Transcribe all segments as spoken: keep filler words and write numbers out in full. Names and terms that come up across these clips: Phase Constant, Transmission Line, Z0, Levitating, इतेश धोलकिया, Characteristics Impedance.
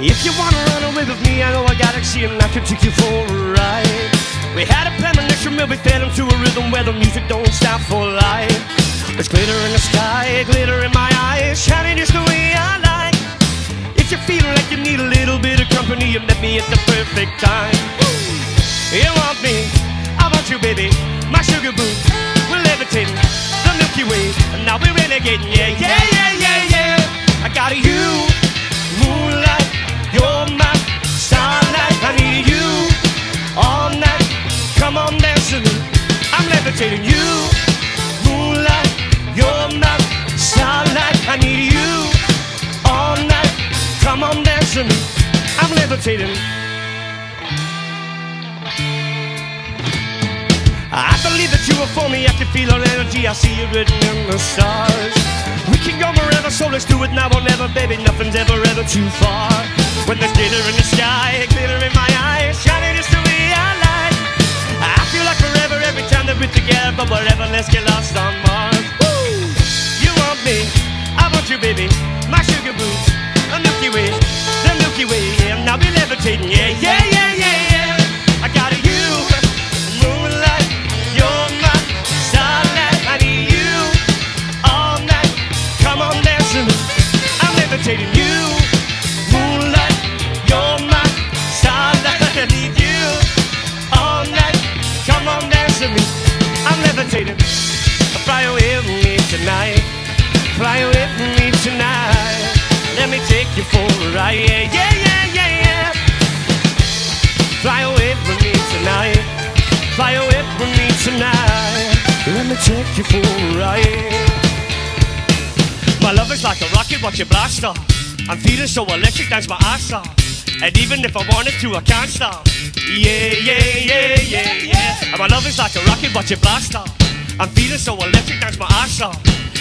If you wanna run away with me, I know I got it, and I can take you for a ride. We had a premonition, we'll be fed to a rhythm where the music don't stop for life. There's glitter in the sky, glitter in my eyes, shining just the way I like. If you feel like you need a little bit of company, you met me at the perfect time. You want me, I want you, baby, my sugar boo. We're levitating, the Milky Way, and now we're renegading, yeah, yeah, yeah, yeah, yeah. I got you. Levitating, you, moonlight, you're my starlight. I need you all night. Come on, dance with me. I'm levitating. I believe that you are for me. I can feel your energy. I see it written in the stars. We can go wherever, so let's do it now or never, baby. Nothing's ever, ever too far. When there's glitter in the sky, glitter in my eyes, shining just the way I like. I feel like forever every time that we're together, but whatever, let's get lost on Mars. Woo! You want me, I want you, baby, my sugar boo, the Milky Way, the Milky Way, and I'll be levitating, yeah, yeah, yeah, yeah, yeah. I got you, moonlight, you're my starlight. I need you all night. Come on, dance with me. I'm levitating, you, moonlight, you're my starlight. I need you all night. Come on, dance with me. I'm levitating. Fly away with me tonight. Fly away with me tonight. Let me take you for a ride. Yeah, yeah, yeah, yeah. Fly away with me tonight. Fly away with me tonight. Let me take you for a ride. My love is like a rocket, watch it blast off. I'm feeling so electric, dance my ass off. And even if I wanted to, I can't stop. Yeah, yeah, yeah, yeah, yeah. And my love is like a rocket, watch it blast off. I'm feeling so electric, dance my ass off.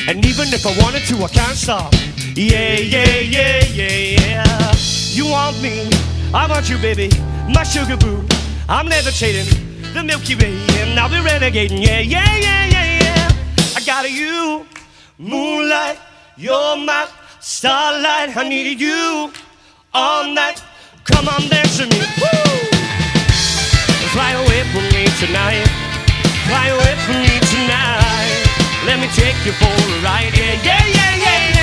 And even if I wanted to, I can't stop. Yeah, yeah, yeah, yeah, yeah. You want me, I want you, baby, my sugar boo. I'm levitating, the Milky Way, and I'll be renegading. Yeah, yeah, yeah, yeah, yeah. I got you, moonlight, you're my starlight. I need you all night. Come on, dance with me. Woo! Fly away from me tonight. Fly away from me tonight. Let me take you for a ride. Yeah, yeah, yeah, yeah.